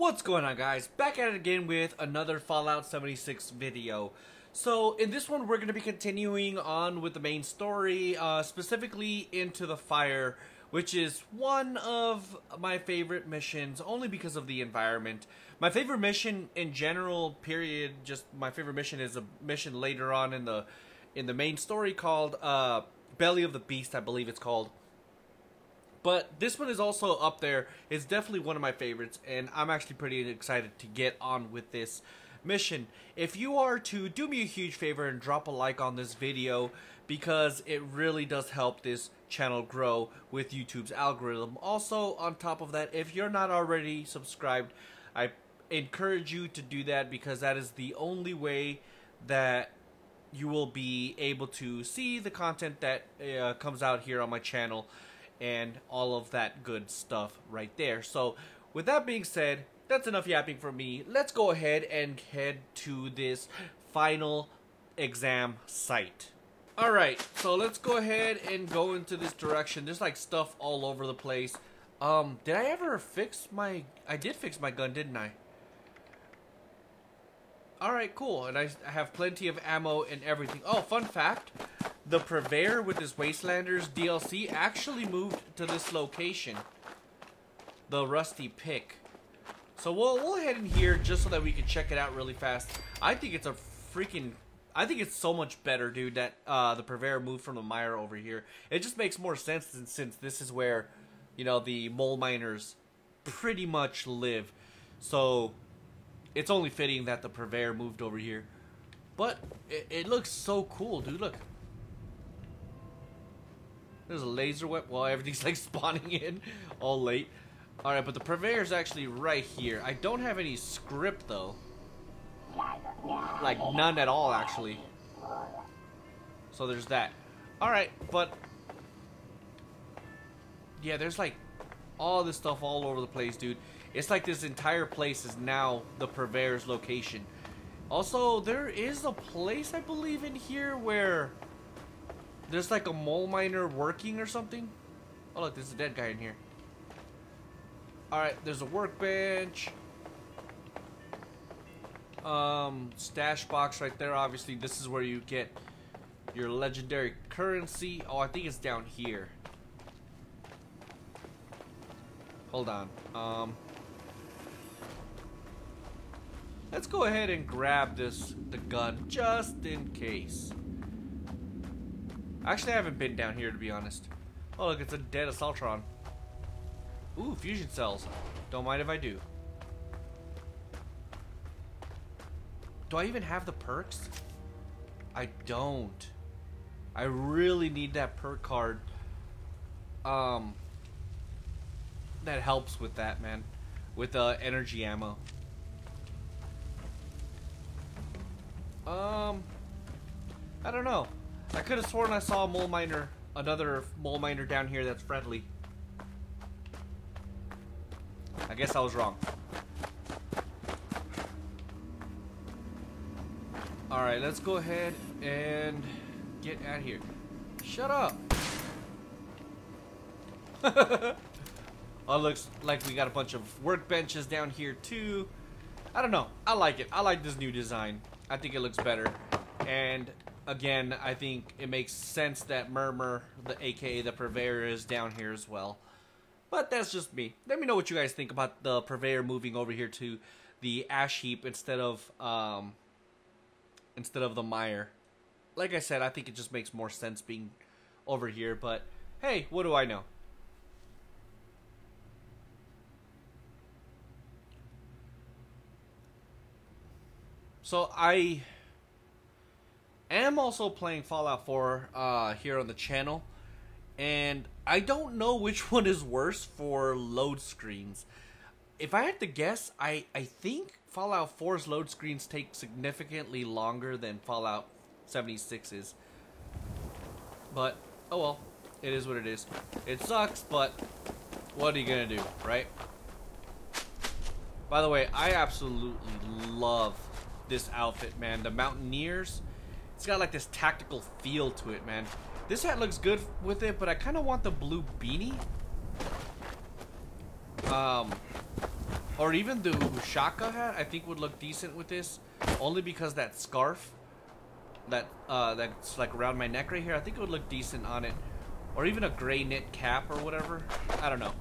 What's going on, guys? Back at it again with another Fallout 76 video. So in this one we're going to be continuing on with the main story, specifically Into the Fire, which is one of my favorite missions only because of the environment. My favorite mission in general, period, just my favorite mission is a mission later on in the main story called Belly of the Beast, I believe it's called. But this one is also up there. It's definitely one of my favorites, and I'm actually pretty excited to get on with this mission. If you are to, do me a huge favor and drop a like on this video, because it really does help this channel grow with YouTube's algorithm. Also, on top of that, if you're not already subscribed, I encourage you to do that, because that is the only way that you will be able to see the content that comes out here on my channel and all of that good stuff right there. So with that being said, that's enough yapping for me. Let's go ahead and head to this final exam site. Alright, so let's go ahead and go into this direction. There's like stuff all over the place. Did I ever fix my... I did fix my gun, didn't I? Alright, cool. And I have plenty of ammo and everything. Oh, fun fact. The Purveyor with his Wastelanders DLC actually moved to this location, the Rusty Pick. So we'll head in here just so that we can check it out really fast. I think it's a freaking... I think it's so much better, dude, that the Purveyor moved from the Mire over here. It just makes more sense since this is where, you know, the mole miners pretty much live. So it's only fitting that the Purveyor moved over here. But it looks so cool, dude. Look. There's a laser weapon. Well, everything's like spawning in all late. Alright, but the Purveyor's actually right here. I don't have any script though. Like none at all, actually. So there's that. Alright, but yeah, there's like all this stuff all over the place, dude. It's like this entire place is now the Purveyor's location. Also, there is a place, I believe, in here where there's like a mole miner working or something. Oh look, there's a dead guy in here. Alright, there's a workbench. Stash box right there. Obviously, this is where you get your legendary currency. Oh, I think it's down here. Hold on. Let's go ahead and grab the gun just in case. Actually, I haven't been down here, to be honest. Oh, look, it's a dead Assaultron. Ooh, fusion cells. Don't mind if I do. Do I even have the perks? I don't. I really need that perk card. That helps with that, man. With energy ammo. I don't know. I could have sworn I saw a mole miner, another mole miner down here that's friendly. I guess I was wrong. Alright, let's go ahead and get out of here. Shut up! Oh, looks like we got a bunch of workbenches down here too. I don't know. I like it. I like this new design. I think it looks better. And again, I think it makes sense that Murmur, aka the Purveyor, is down here as well. But that's just me. Let me know what you guys think about the Purveyor moving over here to the Ash Heap instead of the Mire. Like I said, I think it just makes more sense being over here, but hey, what do I know? So I'm also playing Fallout 4 here on the channel, and I don't know which one is worse for load screens. If I had to guess, I think Fallout 4's load screens take significantly longer than Fallout 76's. But, oh well, it is what it is. It sucks, but what are you gonna do, right? By the way, I absolutely love this outfit, man. The Mountaineers. It's got like this tactical feel to it, man. This hat looks good with it, but I kind of want the blue beanie. or even the Ushaka hat, I think would look decent with this, only because that scarf that that's like around my neck right here, I think it would look decent on it. Or even a gray knit cap or whatever. I don't know.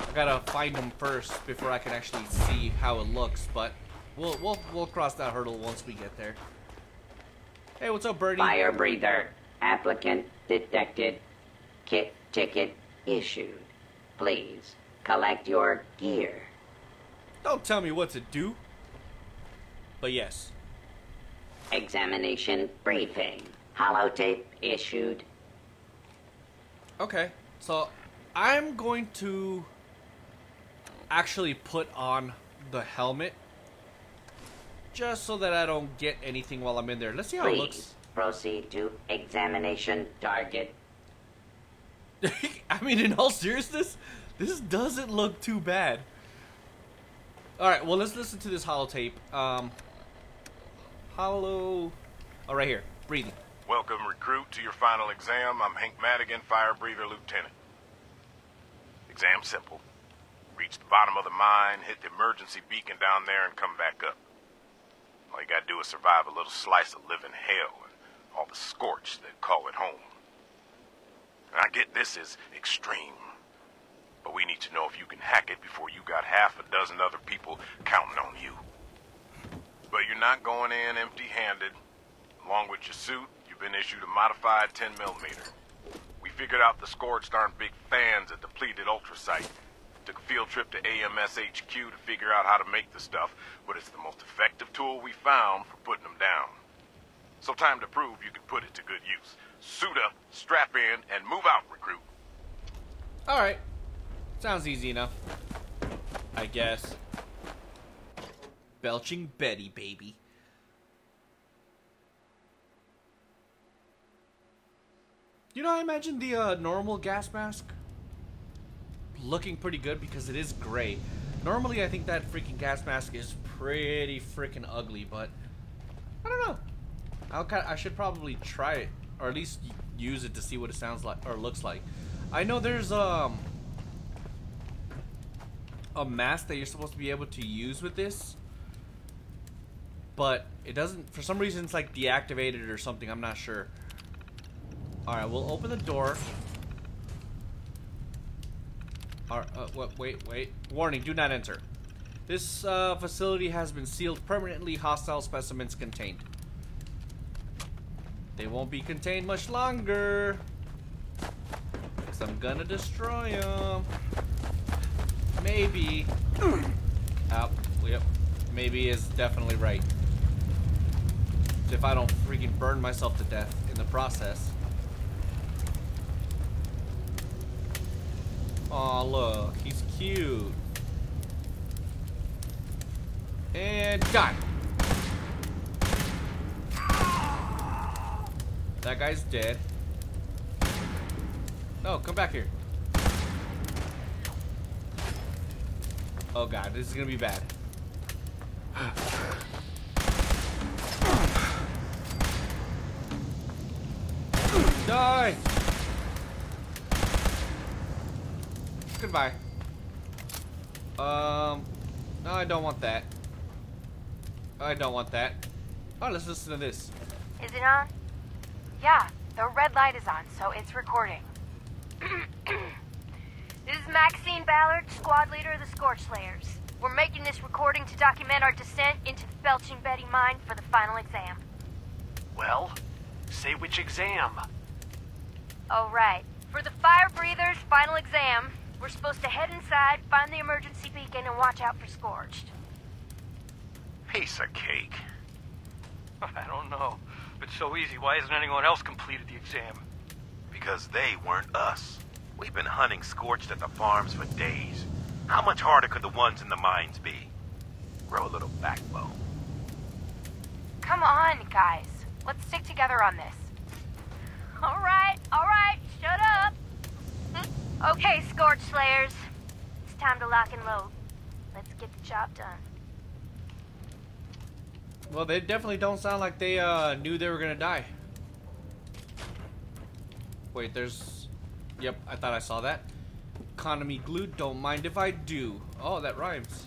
I gotta find them first before I can actually see how it looks, but we'll cross that hurdle once we get there. Hey, what's up, Birdie? Fire breather. Applicant detected. Kit ticket issued. Please collect your gear. Don't tell me what to do. But yes. Examination briefing. Holotape issued. Okay, so I'm going to actually put on the helmet just so that I don't get anything while I'm in there. Let's see how it looks. Proceed to examination target. I mean, in all seriousness, this doesn't look too bad. All right, well, let's listen to this holotape. Oh, right here, breathing. Welcome, recruit, to your final exam. I'm Hank Madigan, Fire Breather Lieutenant. Exam simple. Reach the bottom of the mine, hit the emergency beacon down there, and come back up. All you gotta do is survive a little slice of living hell and all the scorch that call it home. And I get this is extreme, but we need to know if you can hack it before you got half a dozen other people counting on you. But you're not going in empty-handed. Along with your suit, you've been issued a modified 10mm. We figured out the scorched aren't big fans of depleted ultracite. Took a field trip to AMS HQ to figure out how to make the stuff, but it's the most effective tool we found for putting them down. So time to prove you can put it to good use. Suit up, strap in, and move out, recruit. Alright. Sounds easy enough. I guess. Belching Betty, baby. You know, I imagine the normal gas mask looking pretty good because it is gray. Normally, I think that freaking gas mask is pretty freaking ugly, but I don't know. I should probably try it, or at least use it to see what it sounds like or looks like. I know there's a mask that you're supposed to be able to use with this, but it doesn't. For some reason, it's like deactivated or something. I'm not sure. All right, we'll open the door. Wait. Warning, do not enter. This facility has been sealed permanently. Hostile specimens contained. They won't be contained much longer, because I'm gonna destroy them. Maybe. Yep. Maybe is definitely right. If I don't freaking burn myself to death in the process. Aw, look, he's cute. And die. That guy's dead. No, come back here. Oh god, this is gonna be bad. Die. Goodbye. No, I don't want that. I don't want that. Oh, let's listen to this. Is it on? Yeah, the red light is on, so it's recording. This is Maxine Ballard, squad leader of the Scorch Slayers. We're making this recording to document our descent into the Belching Betty mine for the final exam. Well, say which exam. Oh, right. For the Fire Breathers' final exam, we're supposed to head inside, find the emergency beacon, and watch out for Scorched. Piece of cake. I don't know. If it's so easy, why hasn't anyone else completed the exam? Because they weren't us. We've been hunting Scorched at the farms for days. How much harder could the ones in the mines be? Grow a little backbone. Come on, guys. Let's stick together on this. All right. Shut up. Okay, Scorch Slayers. It's time to lock and load. Let's get the job done. Well, they definitely don't sound like they knew they were gonna die. Wait, there's... Yep, I thought I saw that. Economy glued, don't mind if I do. Oh, that rhymes.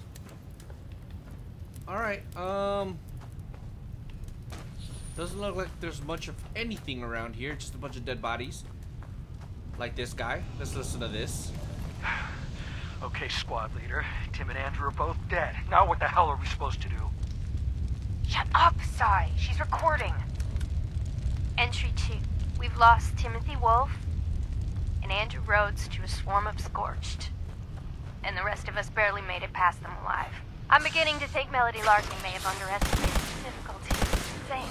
Alright, doesn't look like there's much of anything around here, just a bunch of dead bodies. Like this guy. Let's listen to this. Okay, squad leader. Tim and Andrew are both dead. Now what the hell are we supposed to do? Shut up, Sai. She's recording. Entry 2. We've lost Timothy Wolf and Andrew Rhodes to a swarm of Scorched. And the rest of us barely made it past them alive. I'm beginning to think Melody Larkin may have underestimated the difficulty of saying.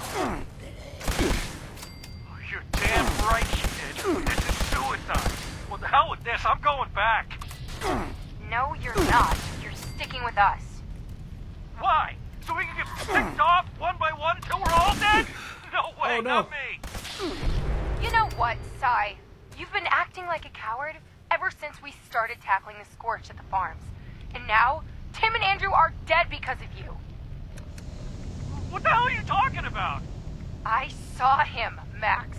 Oh, you're damn right she did. This is suicide. Well, the hell with this. I'm going back. No, you're not. You're sticking with us. Why? So we can get picked off one by one until we're all dead? No way, oh, no. Not me. You know what, Sai? You've been acting like a coward ever since we started tackling the Scorch at the farms. And now, Tim and Andrew are dead because of you. What the hell are you talking about? I saw him, Max.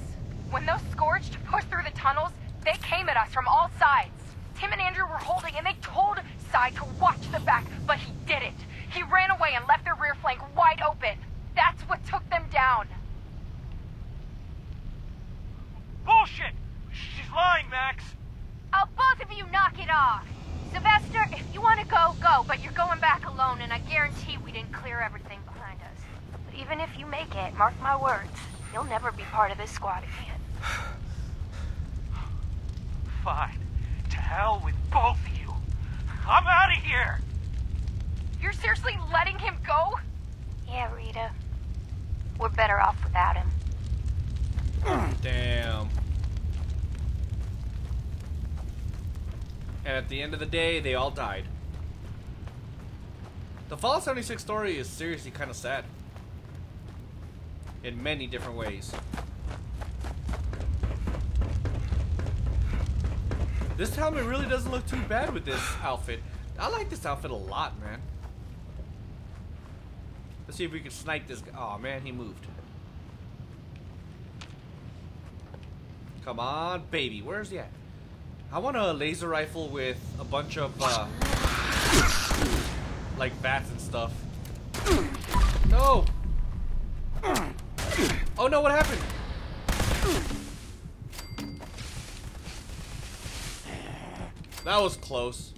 When those Scorched pushed through the tunnels, they came at us from all sides. Tim and Andrew were holding, and they told Sai to watch the back, but he didn't. He ran away and left their rear flank wide open. That's what took them down. Bullshit! She's lying, Max. I'll both of you knock it off. Sylvester, if you want to go, go, but you're going back alone, and I guarantee we didn't clear everything behind us. But even if you make it, mark my words, you'll never be part of this squad again. Fine. To hell with both of you. I'm out of here! You're seriously letting him go? Yeah, Rita. We're better off without him. Damn. At the end of the day, they all died. The Fallout 76 story is seriously kind of sad. In many different ways. This helmet really doesn't look too bad with this outfit. I like this outfit a lot, man. Let's see if we can snipe this guy. Oh man, he moved. Come on, baby. Where's he at? I want a laser rifle with a bunch of, like bats and stuff. No! Oh no, what happened? That was close.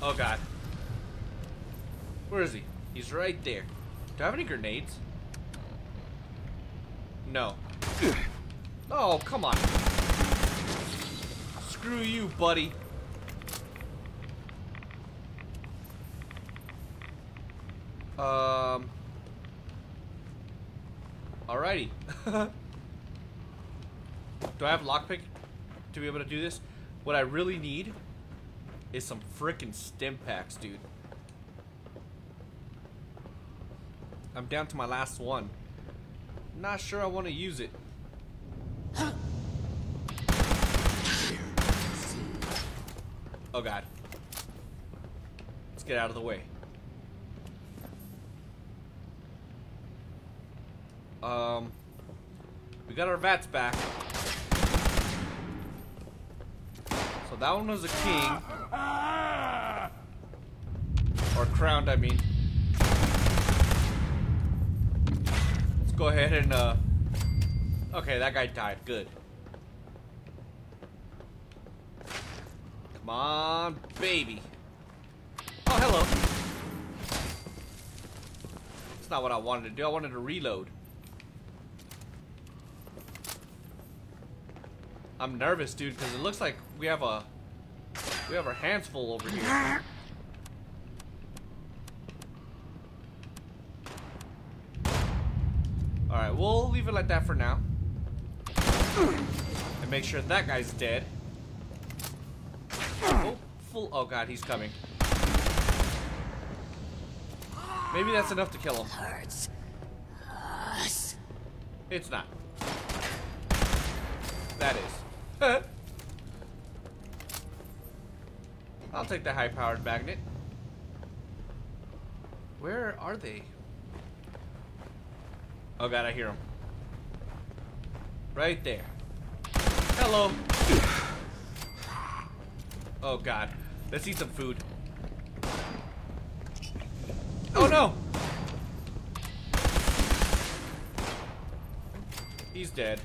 Oh god. Where is he? He's right there. Do I have any grenades? No. Oh, come on. Screw you, buddy. Alrighty. Do I have lockpick to be able to do this? What I really need is some frickin' stim packs, dude. I'm down to my last one. Not sure I want to use it. Oh god. Let's get out of the way. We got our vats back. So that one was a king. Or crowned, I mean. Let's go ahead and okay, that guy died. Good. Come on, baby. Oh, hello. That's not what I wanted to do. I wanted to reload. I'm nervous, dude, because it looks like we have our hands full over here. All right, we'll leave it like that for now. And make sure that guy's dead. Oh god, he's coming. Maybe that's enough to kill him. It's not. That is. I'll take the high-powered magnet. Where are they? Oh god, I hear him. Right there. Hello. Oh god. Let's eat some food. Oh no! He's dead.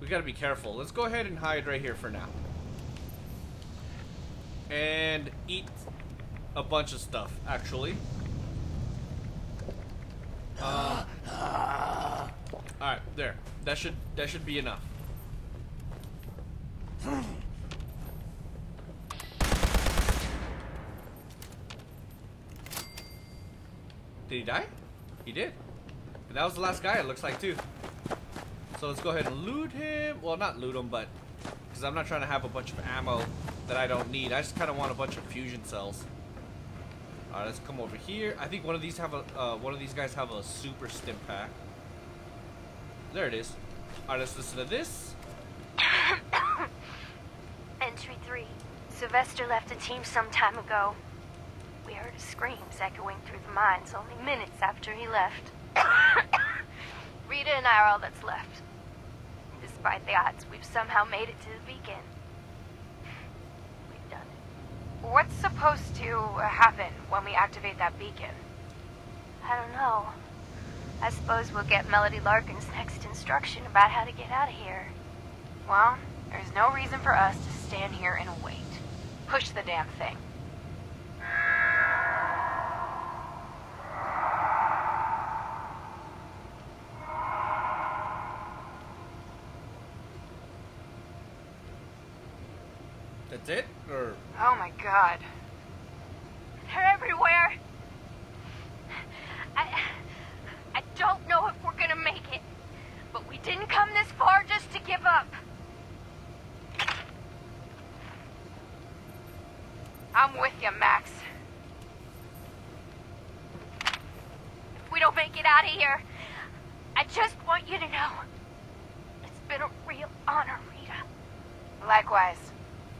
We gotta be careful. Let's go ahead and hide right here for now. And eat a bunch of stuff, actually. Alright, there. That should be enough. Did he die? He did. And that was the last guy, it looks like, too. So let's go ahead and loot him. Well, not loot him, but... because I'm not trying to have a bunch of ammo that I don't need. I just kind of want a bunch of fusion cells. Alright, let's come over here. I think one of these have a... one of these guys have a super stim pack. There it is. Alright, let's listen to this. Entry 3. Sylvester left the team some time ago. We heard his screams echoing through the mines only minutes after he left. Rita and I are all that's left. Despite the odds, we've somehow made it to the beacon. We've done it. What's supposed to happen when we activate that beacon? I don't know. I suppose we'll get Melody Larkin's next instruction about how to get out of here. Well, there's no reason for us to stand here and wait. Push the damn thing. That's it? Or... oh my god. They're everywhere! I don't know if we're gonna make it, but we didn't come this far just to give up. I'm with you, Max. If we don't make it out of here, I just want you to know it's been a real honor, Rita. Likewise.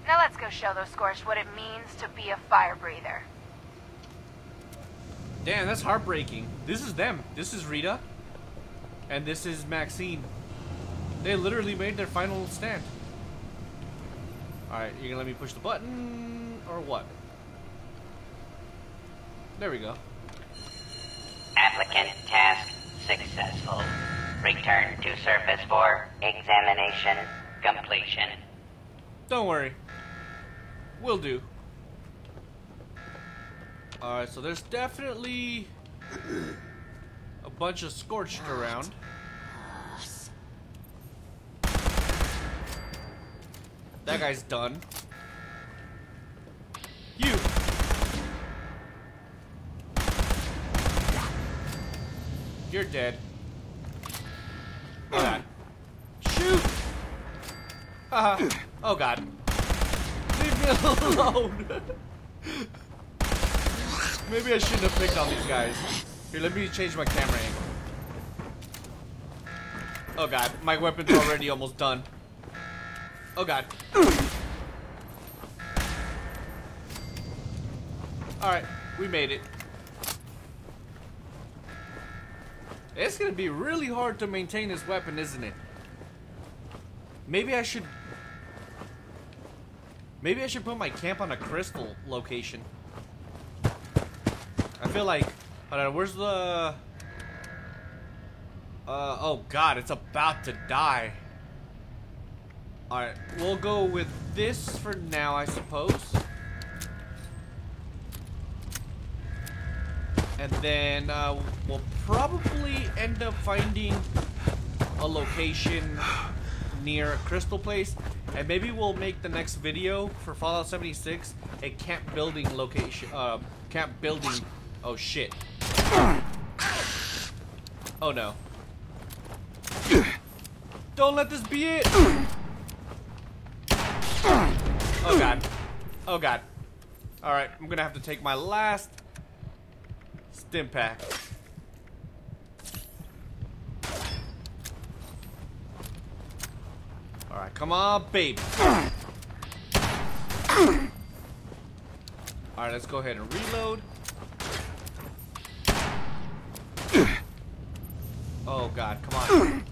Now let's go show those Scorched what it means to be a fire breather. Damn, that's heartbreaking. This is them. This is Rita. And this is Maxine. They literally made their final stand. Alright, you're gonna let me push the button or what? There we go. Applicant task successful. Return to surface for examination completion. Don't worry. Will do. Alright, so there's definitely a bunch of Scorched around. That guy's done. You! You're dead. Alright. Shoot! Haha. Oh god. Leave me alone. Maybe I shouldn't have picked on these guys. Here, let me change my camera angle. Oh god, my weapon's already almost done. Oh god. Alright, we made it. It's gonna be really hard to maintain this weapon, isn't it? Maybe I should... maybe I should put my camp on a crystal location. I feel like... hold on, where's the... oh god, it's about to die. Alright, we'll go with this for now, I suppose. And then, we'll probably end up finding a location near a crystal place. And maybe we'll make the next video for Fallout 76 a camp building location. Camp building. Oh shit. Oh no. Don't let this be it. Oh god. Oh god. All right, I'm gonna have to take my last stim pack. Alright, come on, baby. Alright, let's go ahead and reload. Oh god, come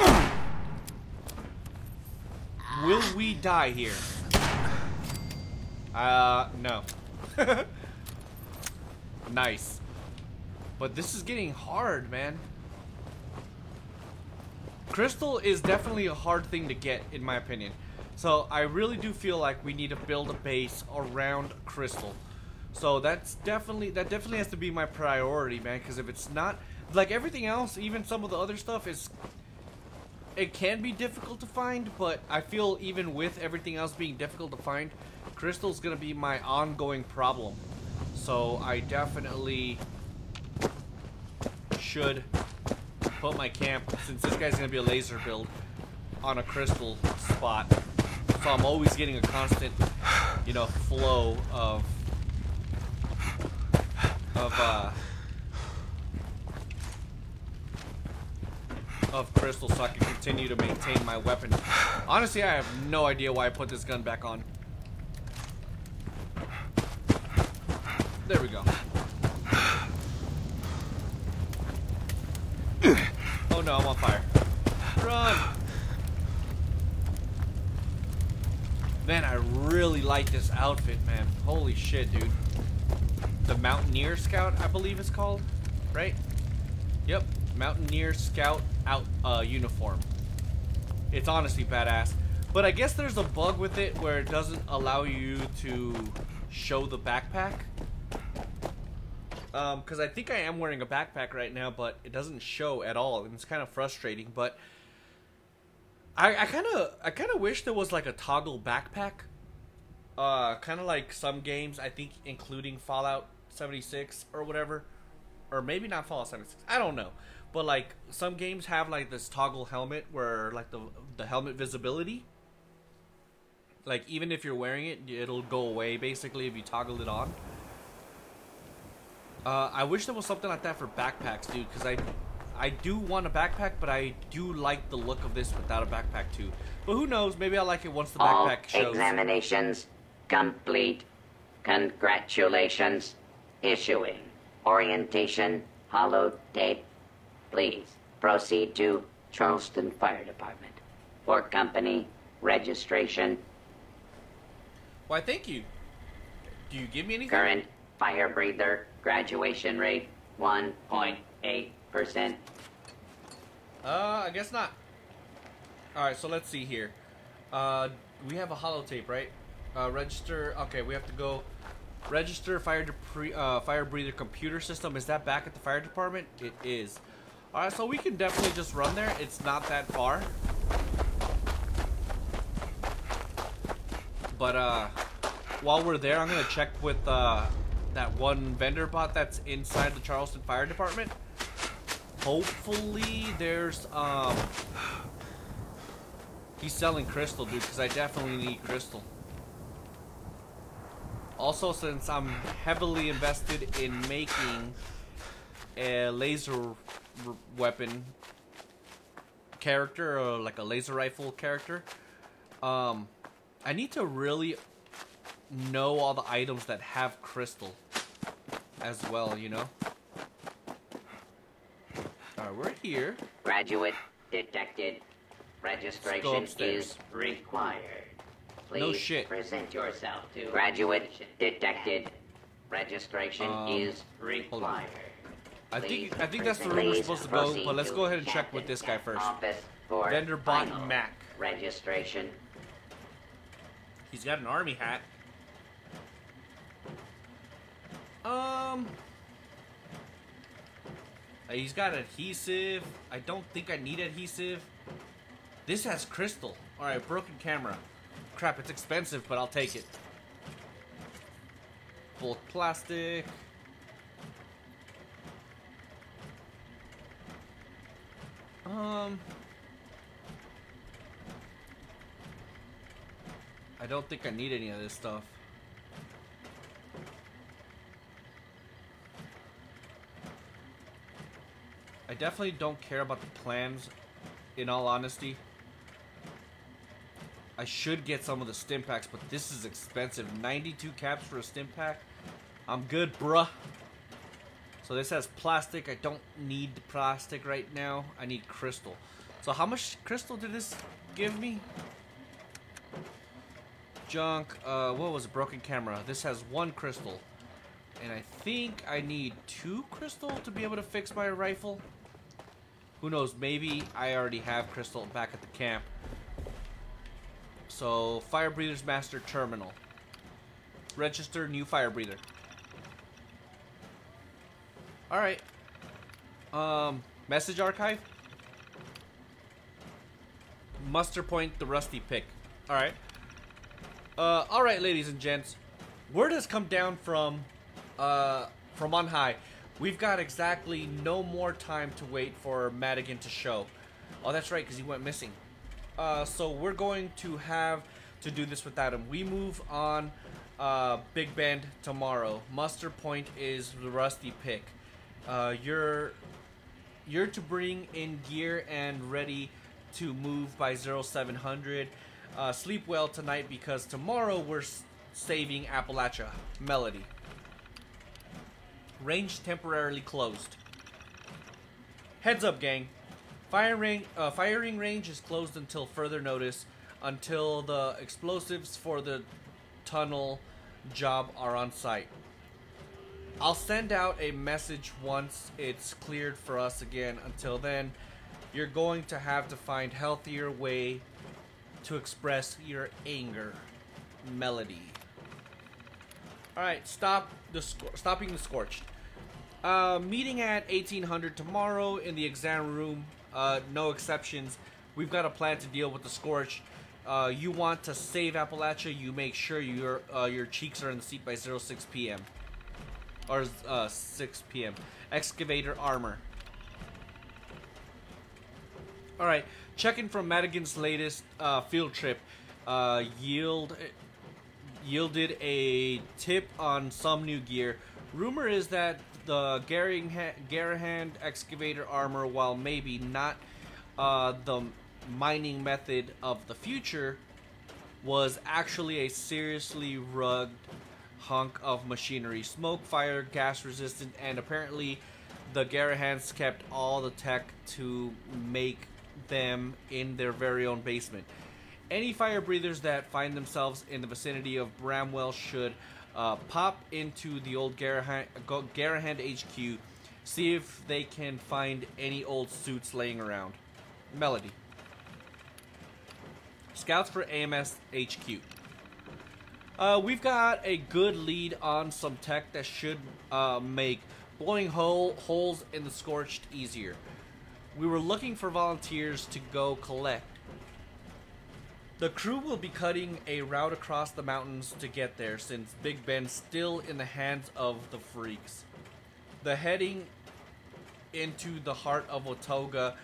on. Will we die here? No. Nice. But this is getting hard, man. Crystal is definitely a hard thing to get, in my opinion. So I really do feel like we need to build a base around Crystal. So that's definitely, that definitely has to be my priority, man. Because if it's not, like everything else, even some of the other stuff is, it can be difficult to find. But I feel even with everything else being difficult to find, Crystal's gonna be my ongoing problem. So I definitely should put my camp, since this guy's gonna be a laser build, on a Crystal spot. So I'm always getting a constant, you know, flow of crystals, so I can continue to maintain my weapon. Honestly, I have no idea why I put this gun back on. There we go. Oh no, I'm on fire. Run! Man, I really like this outfit, man. Holy shit, dude. The Mountaineer Scout, I believe it's called, right? Yep, Mountaineer Scout out uniform. It's honestly badass. But I guess there's a bug with it where it doesn't allow you to show the backpack. Because I think I am wearing a backpack right now, but it doesn't show at all, and it's kind of frustrating. But I kind of wish there was like a toggle backpack. Kind of like some games, I think, including Fallout 76 or whatever, or maybe not Fallout 76. I don't know, but like some games have like this toggle helmet where like the helmet visibility, like even if you're wearing it, it'll go away basically if you toggle it on. I wish there was something like that for backpacks, dude, because I do want a backpack, but I do like the look of this without a backpack too. But who knows? Maybe I like it once the backpack shows. All examinations complete. Congratulations. Issuing orientation holotape. Please proceed to Charleston Fire Department for company registration. Why, thank you. Do you give me anything? Current fire breather graduation rate 1.8%. I guess not. Alright, so let's see here. We have a holotape, right? Register. Okay, we have to go register fire breather computer system. Is that back at the fire department? It is. Alright, so we can definitely just run there. It's not that far. But while we're there, I'm gonna check with that one vendor bot that's inside the Charleston Fire Department. Hopefully there's he's selling crystal, dude, because I definitely need crystal. Also, since I'm heavily invested in making a laser weapon character, or like a laser rifle character, I need to really know all the items that have crystal as well, you know? Alright, we're here. Graduate detected. Registration is required. Please no shit. Present yourself to graduate detected. Registration is required. I think that's the room we're supposed to go, but let's go ahead and check with this guy first. Vendor bot Mac. Registration. He's got an army hat. He's got adhesive. I don't think I need adhesive. This has crystal. Alright, broken camera. Crap, it's expensive, but I'll take it. Bulk plastic. I don't think I need any of this stuff. I definitely don't care about the plans, in all honesty. I should get some of the stim packs, but this is expensive. 92 caps for a stim pack. I'm good, bruh. So this has plastic. I don't need the plastic right now. I need crystal. So how much crystal did this give me? junk. What was a broken camera? This has one crystal. And I think I need 2 crystal to be able to fix my rifle. Who knows? Maybe I already have crystal back at the camp. So, Fire Breathers Master Terminal. Register new Fire Breather. Alright. Message Archive. Muster Point, the Rusty Pick. Alright. Alright, ladies and gents. Word has come down from on high. We've got exactly no more time to wait for Madigan to show. Oh, that's right, because he went missing. So we're going to have to do this without him. We move on Big Bend tomorrow. Muster Point is the Rusty Pick. You're to bring in gear and ready to move by 0700. Sleep well tonight because tomorrow we're saving Appalachia. Melody. Range temporarily closed. Heads up, gang. Firing range is closed until further notice, until the explosives for the tunnel job are on site. I'll send out a message once it's cleared for us again. Until then, you're going to have to find healthier way to express your anger. Melody. Alright, stopping the Scorched. Meeting at 1800 tomorrow in the exam room. No exceptions. We've got a plan to deal with the Scorched. You want to save Appalachia, you make sure your cheeks are in the seat by 6 p.m. Or 6 p.m. Excavator armor. Alright, checking from Madigan's latest field trip. Yielded a tip on some new gear. Rumor is that the Garahan excavator armor, while maybe not the mining method of the future, was actually a seriously rugged hunk of machinery. Smoke, fire, gas resistant, and apparently the Garahans kept all the tech to make them in their very own basement. Any fire breathers that find themselves in the vicinity of Bramwell should pop into the old Garahan HQ, see if they can find any old suits laying around. Melody. Scouts for AMS HQ. We've got a good lead on some tech that should make blowing holes in the Scorched easier. We were looking for volunteers to go collect. The crew will be cutting a route across the mountains to get there, since Big Bend's still in the hands of the freaks. The heading into the heart of Watoga,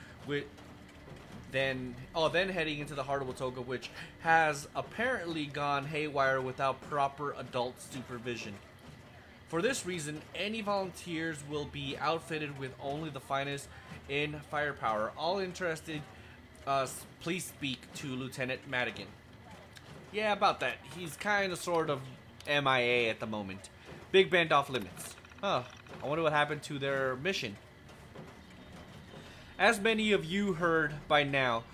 then heading into the heart of Watoga, which has apparently gone haywire without proper adult supervision. For this reason, any volunteers will be outfitted with only the finest in firepower. All interested. Please speak to Lieutenant Madigan. Yeah, about that. He's kind of sort of MIA at the moment. Big Bend off limits. Huh. I wonder what happened to their mission. As many of you heard by now,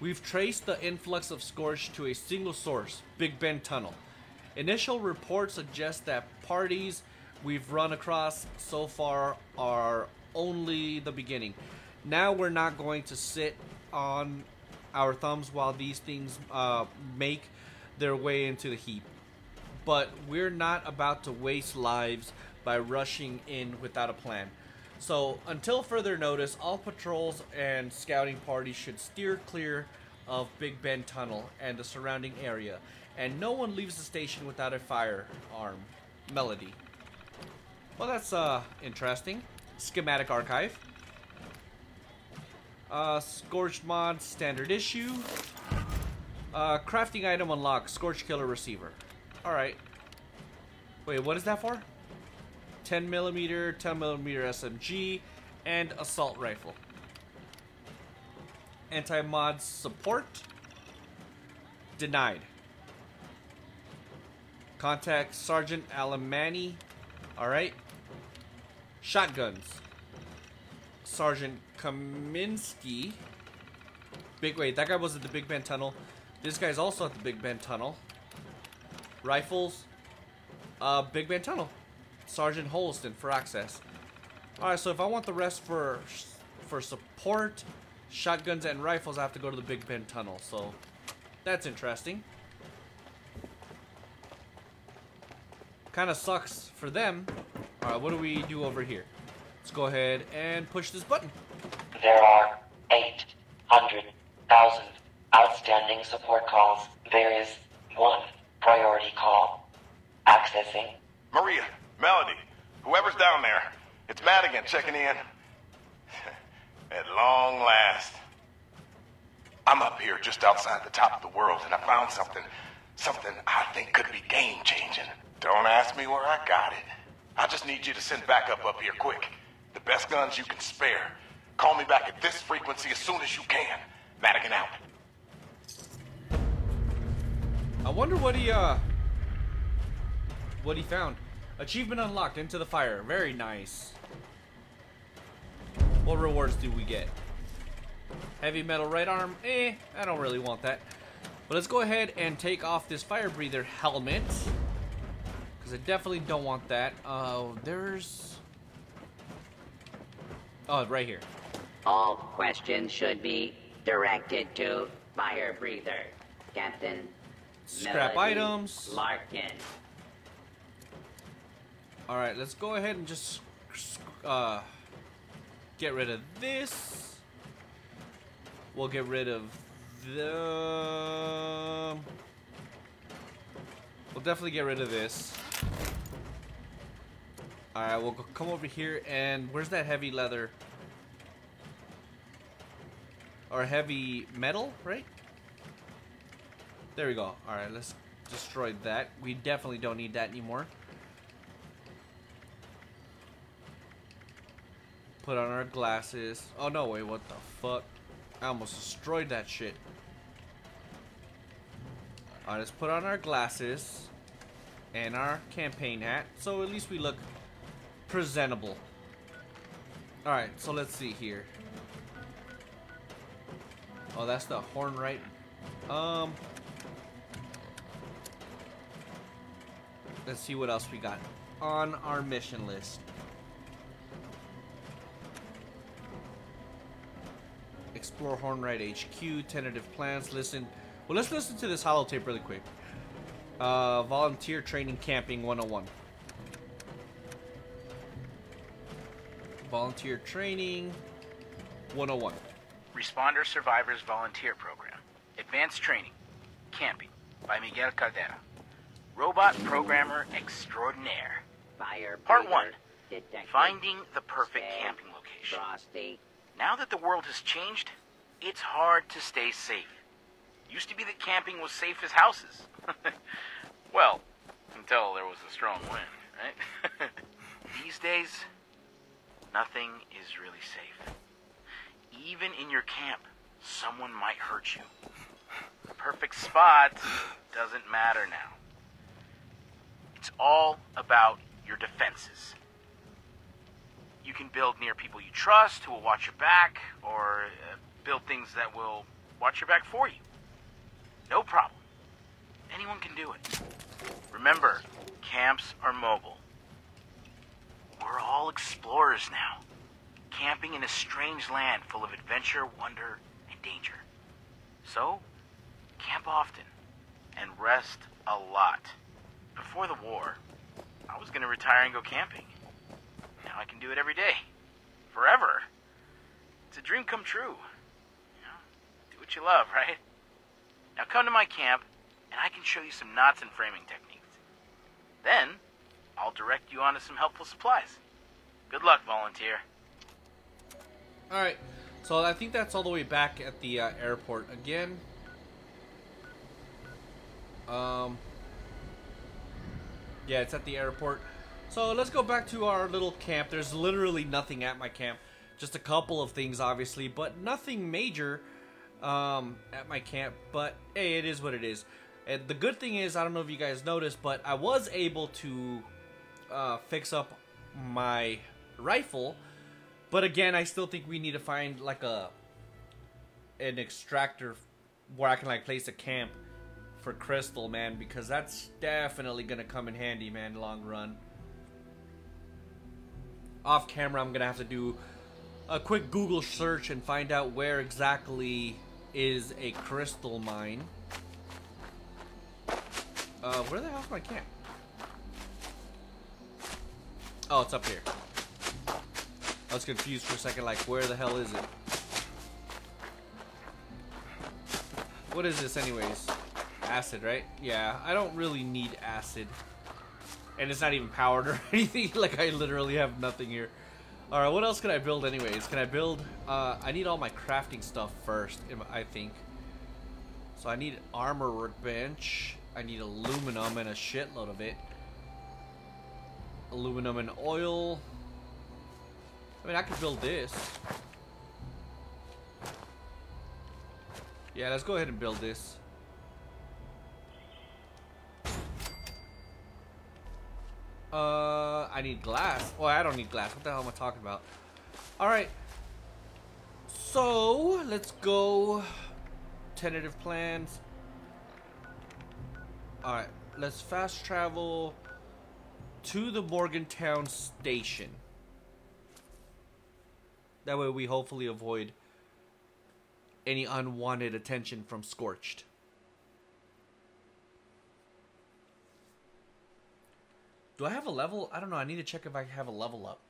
we've traced the influx of Scorch to a single source, Big Bend Tunnel. Initial reports suggest that parties we've run across so far are only the beginning. Now we're not going to sit on our thumbs while these things make their way into the heap, but we're not about to waste lives by rushing in without a plan. So until further notice, all patrols and scouting parties should steer clear of Big Bend Tunnel and the surrounding area, and no one leaves the station without a firearm. Melody. Well, that's interesting. Schematic archive. Scorched mod, standard issue. Crafting item unlocked, Scorch Killer Receiver. Alright. Wait, what is that for? 10mm, 10mm SMG, and assault rifle. Anti-mod support. Denied. Contact Sergeant Alemany. Alright. Shotguns. Sergeant Kaminsky. Wait, that guy was at the Big Bend Tunnel. This guy's also at the Big Bend Tunnel. Rifles. Big Bend Tunnel. Sergeant Holston for access. Alright, so if I want the rest for support, shotguns, and rifles, I have to go to the Big Bend Tunnel. So, that's interesting. Kind of sucks for them. Alright, what do we do over here? Let's go ahead and push this button. There are 800,000 outstanding support calls. There is one priority call. Accessing. Maria, Melody, whoever's down there. It's Madigan checking in. At long last. I'm up here just outside the top of the world, and I found something. Something I think could be game-changing. Don't ask me where I got it. I just need you to send backup up here quick. The best guns you can spare. Call me back at this frequency as soon as you can. Madigan out. I wonder what he found. Achievement unlocked, Into the Fire. Very nice. What rewards do we get? Heavy metal right arm. I don't really want that. But let's go ahead and take off this fire breather helmet, because I definitely don't want that. Oh, right here. All questions should be directed to fire breather. Captain. Scrap Melody items. Larkin. Alright, let's go ahead and just get rid of this. We'll get rid of the... We'll definitely get rid of this. Alright, we'll come over here and... Where's that heavy leather? Or heavy metal, right? There we go. Alright, let's destroy that. We definitely don't need that anymore. Put on our glasses. Oh, no, wait, what the fuck? I almost destroyed that shit. Alright, let's put on our glasses and our campaign hat, so at least we look presentable. Alright, so let's see here. Oh, that's the Hornwright. Let's see what else we got on our mission list. Explore Hornwright HQ, tentative plans, listen. Well, let's listen to this holotape really quick. Volunteer Training Camping 101. Volunteer Training 101. Responder Survivors Volunteer Program. Advanced Training. Camping. By Miguel Caldera. Robot Programmer Extraordinaire. Fire Part 1. Detective. Finding the perfect camping location. Frosty. Now that the world has changed, it's hard to stay safe. Used to be that camping was safe as houses. Well, until there was a strong wind, right? These days, nothing is really safe. Even in your camp, someone might hurt you. The perfect spot doesn't matter now. It's all about your defenses. You can build near people you trust, who will watch your back, or build things that will watch your back for you. No problem. Anyone can do it. Remember, camps are mobile. We're all explorers now, camping in a strange land full of adventure, wonder, and danger. So, camp often, and rest a lot. Before the war, I was going to retire and go camping. Now I can do it every day. Forever. It's a dream come true. You know, do what you love, right? Now come to my camp, and I can show you some knots and framing techniques. Then, I'll direct you onto some helpful supplies. Good luck, volunteer. Alright, so I think that's all the way back at the airport again. Yeah, it's at the airport. So let's go back to our little camp. There's literally nothing at my camp. Just a couple of things, obviously, but nothing major at my camp. But hey, it is what it is. And the good thing is, I don't know if you guys noticed, but I was able to fix up my rifle. But again, I still think we need to find like an extractor where I can like place a camp for Crystal, man, because that's definitely gonna come in handy, man, long run. Off camera, I'm gonna have to do a quick Google search and find out where exactly is a crystal mine. Where the hell is my camp? Oh, it's up here. I was confused for a second, like, where the hell is it? What is this anyways? Acid, right? Yeah, I don't really need acid. And it's not even powered or anything. Like, I literally have nothing here. Alright, what else can I build anyways? Can I build... I need all my crafting stuff first, I think. So I need armor workbench. I need aluminum and a shitload of it. Aluminum and oil. I mean, I could build this. Yeah, let's go ahead and build this. I need glass. Well, I don't need glass. What the hell am I talking about? Alright. So, let's go. Tentative plans. Alright, let's fast travel to the Morgantown station. That way we hopefully avoid any unwanted attention from Scorched. Do I have a level? I don't know. I need to check if I have a level up.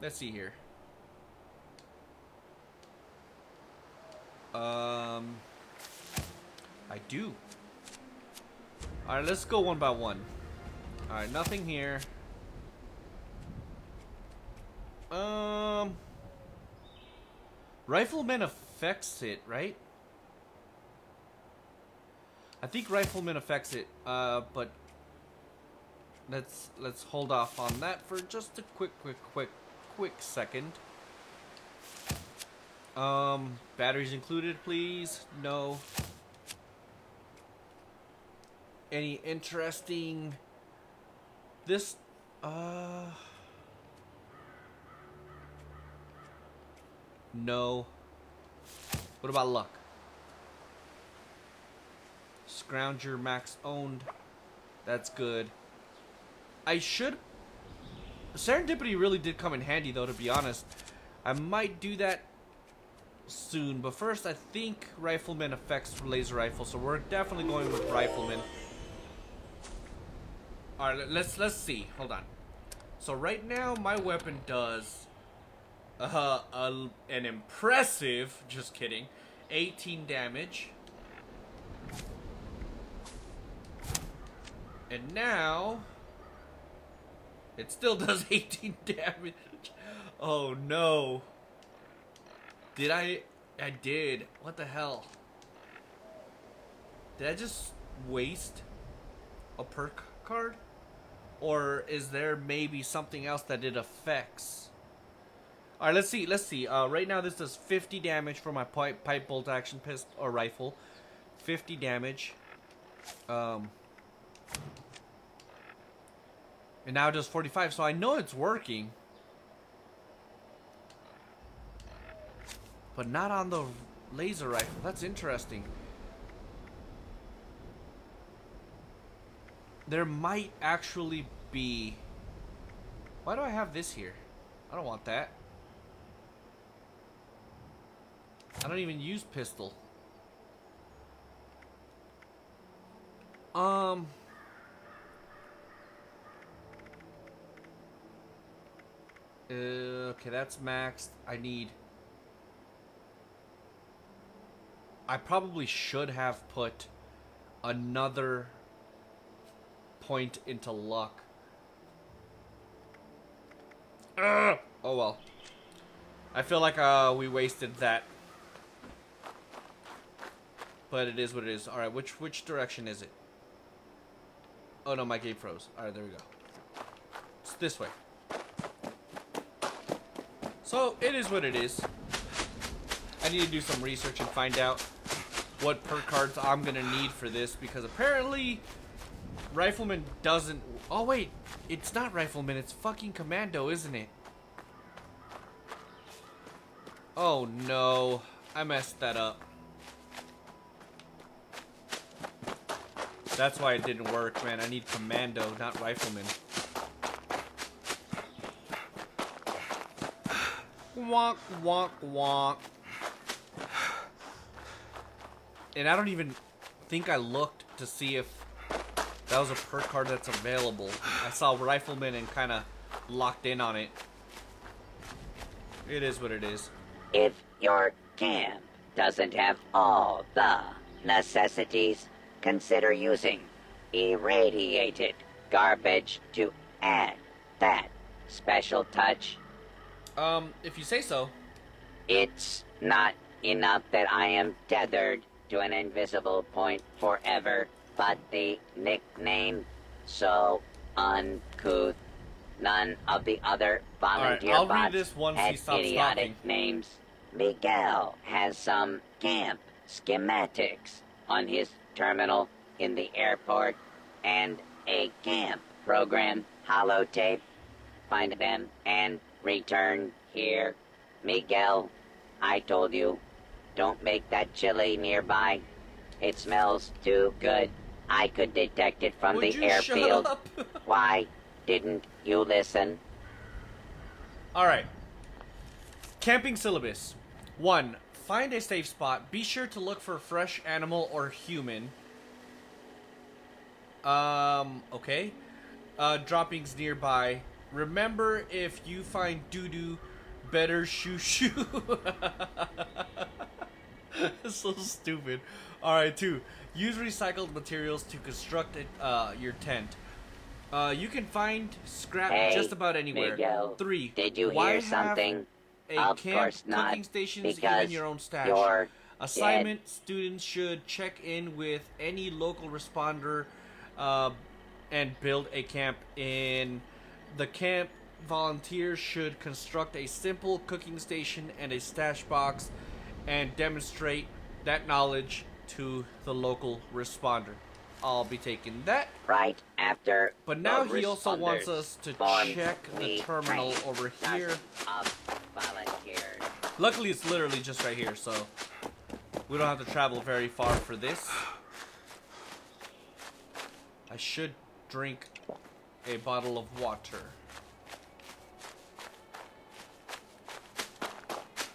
Let's see here. I do. Alright, let's go one by one. Alright, nothing here. Rifleman affects it, right? I think Rifleman affects it, but let's hold off on that for just a quick second. Batteries included, please. No. Any interesting... This, No. What about luck? Scrounger max owned. That's good. I should... Serendipity really did come in handy though, to be honest. I might do that soon. But first, I think Rifleman affects laser rifle. So we're definitely going with Rifleman. Alright, let's see. Hold on. So right now, my weapon does... an impressive, just kidding, 18 damage. And now, it still does 18 damage. Oh no. Did I did. What the hell? Did I just waste a perk card? Or is there maybe something else that it affects? Alright, let's see, right now this does 50 damage for my pipe bolt action pistol, or rifle. 50 damage. And now it does 45, so I know it's working. But not on the laser rifle, that's interesting. There might actually be... Why do I have this here? I don't want that. I don't even use pistol. Okay, that's maxed. I probably should have put another point into luck. Oh well. I feel like we wasted that. But it is what it is. Alright, which direction is it? Oh no, my game froze. Alright, there we go. It's this way. So, it is what it is. I need to do some research and find out what perk cards I'm going to need for this. Because apparently, Rifleman doesn't... Oh wait, it's not Rifleman. It's fucking Commando, isn't it? Oh no, I messed that up. That's why it didn't work, man. I need commando, not rifleman. Wonk, wonk, wonk. And I don't even think I looked to see if that was a perk card that's available. I saw rifleman and kind of locked in on it. It is what it is. If your camp doesn't have all the necessities, consider using irradiated garbage to add that special touch. If you say so. It's not enough that I am tethered to an invisible point forever, but the nickname so uncouth. None of the other volunteer bots had idiotic names. Miguel has some camp schematics on his terminal in the airport and a camp program holotape. Find them and return here. Miguel, I told you, don't make that chili nearby. It smells too good. I could detect it from the airfield. Why didn't you listen? Alright. Camping syllabus. 1. Find a safe spot. Be sure to look for a fresh animal or human. Okay. Droppings nearby. Remember, if you find doo-doo, better shoo-shoo. That's so stupid. Alright, 2. Use recycled materials to construct your tent. You can find scrap just about anywhere. Miguel, 3. Did you hear something? Of course not. Cooking stations, because your own stash. Assignment: dead. Students should check in with any local responder, and build a camp. In the camp, volunteers should construct a simple cooking station and a stash box, and demonstrate that knowledge to the local responder. I'll be taking that. Right after. But now he also wants us to check the terminal over here. Luckily, it's literally just right here, so we don't have to travel very far for this. I should drink a bottle of water.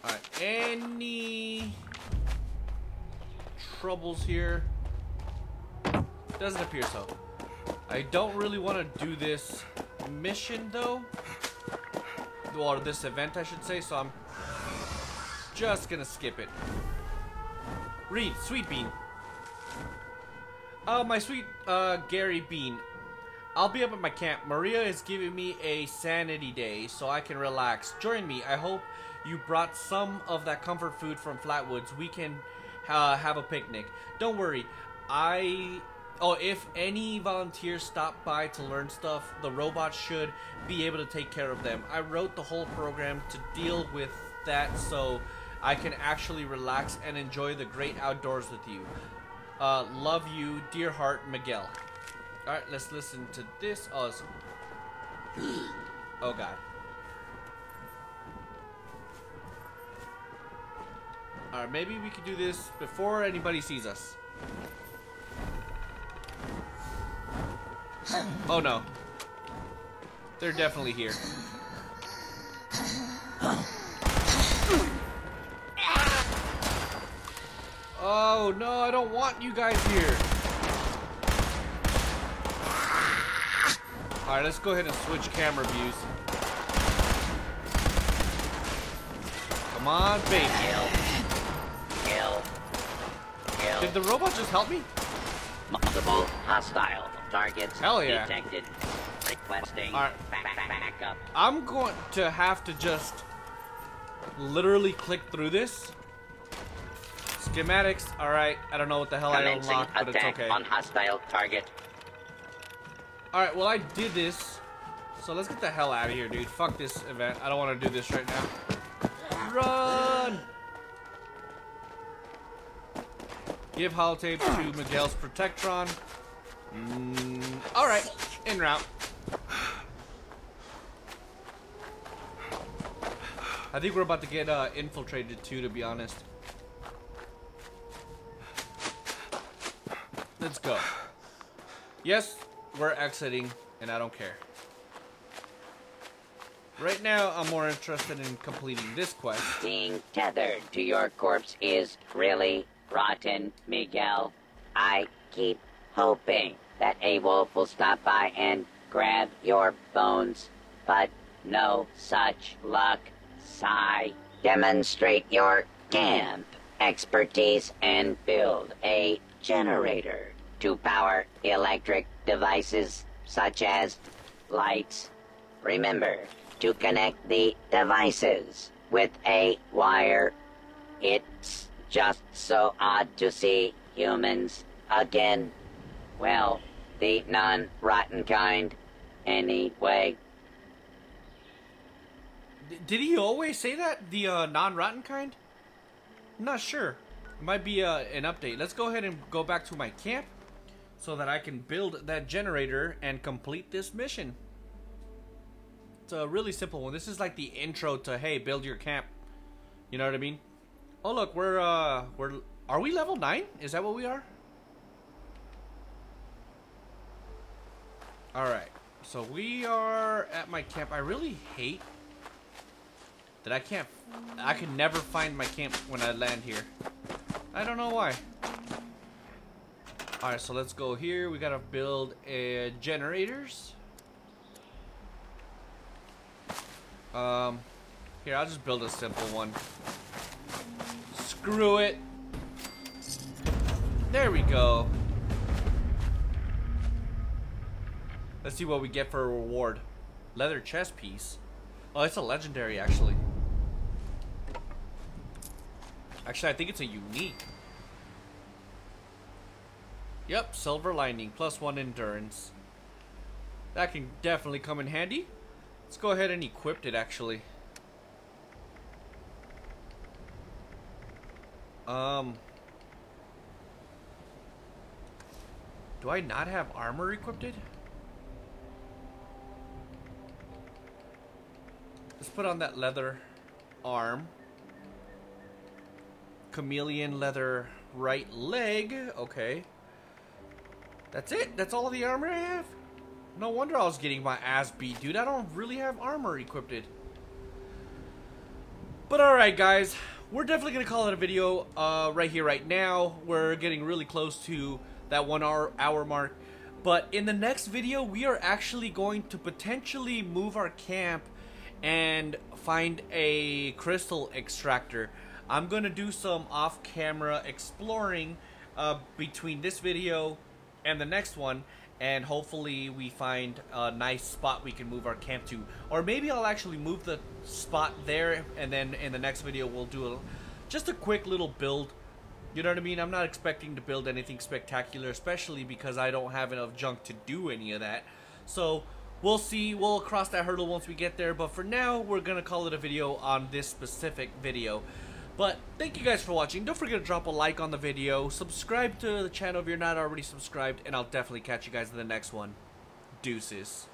Alright, any troubles here? Doesn't appear so. I don't really want to do this mission though, or this event I should say, so I'm just gonna skip it. Read, Sweet Bean. Oh, my sweet Gary Bean. I'll be up at my camp. Maria is giving me a sanity day so I can relax. Join me. I hope you brought some of that comfort food from Flatwoods. We can have a picnic. Don't worry. If any volunteers stop by to learn stuff, the robots should be able to take care of them. I wrote the whole program to deal with that so I can actually relax and enjoy the great outdoors with you. Love you, dear heart, Miguel. Alright, let's listen to this. Oh god. Alright, maybe we could do this before anybody sees us. Oh no. They're definitely here. Oh no, I don't want you guys here. Alright, let's go ahead and switch camera views. Come on, baby. Kill. Did the robot just help me? Multiple hostile targets detected. Requesting backup. I'm going to have to just literally click through this. Schematics. All right. I don't know what the hell I unlocked, but it's okay. On hostile target. All right. Well, I did this, so let's get the hell out of here, dude. Fuck this event. I don't want to do this right now. Run. Give holotape to Miguel's Protectron. Alright, en route. I think we're about to get infiltrated too, to be honest. Let's go. Yes, we're exiting, and I don't care. Right now, I'm more interested in completing this quest. Being tethered to your corpse is really rotten, Miguel. I keep hoping that a wolf will stop by and grab your bones, but no such luck. Sigh. Demonstrate your camp expertise and build a generator to power electric devices such as lights. Remember to connect the devices with a wire. It's just so odd to see humans again. Well, the non-rotten kind, anyway. Did he always say that? The non-rotten kind? I'm not sure. It might be an update. Let's go ahead and go back to my camp so that I can build that generator and complete this mission. It's a really simple one. This is like the intro to, hey, build your camp. You know what I mean? Oh, look, are we level 9? Is that what we are? Alright, so we are at my camp. I really hate that I can never find my camp when I land here. I don't know why. Alright, so let's go here. We gotta build generators. Here, I'll just build a simple one. Screw it. There we go. Let's see what we get for a reward. Leather chest piece. Oh, it's a legendary, actually. Actually, I think it's a unique. Yep, silver lining, +1 endurance. That can definitely come in handy. Let's go ahead and equip it, actually. Do I not have armor equipped? Let's put on that leather arm. Chameleon leather right leg. Okay. That's it? That's all the armor I have? No wonder I was getting my ass beat, dude. I don't really have armor equipped. But alright, guys. We're definitely going to call it a video right here, right now. We're getting really close to that 1 hour mark. But in the next video, we are actually going to potentially move our camp and find a crystal extractor. I'm gonna do some off-camera exploring between this video and the next one, and hopefully we find a nice spot we can move our camp to. Or maybe I'll actually move the spot there, and then in the next video we'll do just a quick little build. You know what I mean? I'm not expecting to build anything spectacular, especially because I don't have enough junk to do any of that. So we'll see, we'll cross that hurdle once we get there, but for now, we're gonna call it a video on this specific video. But thank you guys for watching. Don't forget to drop a like on the video, subscribe to the channel if you're not already subscribed, and I'll definitely catch you guys in the next one. Deuces.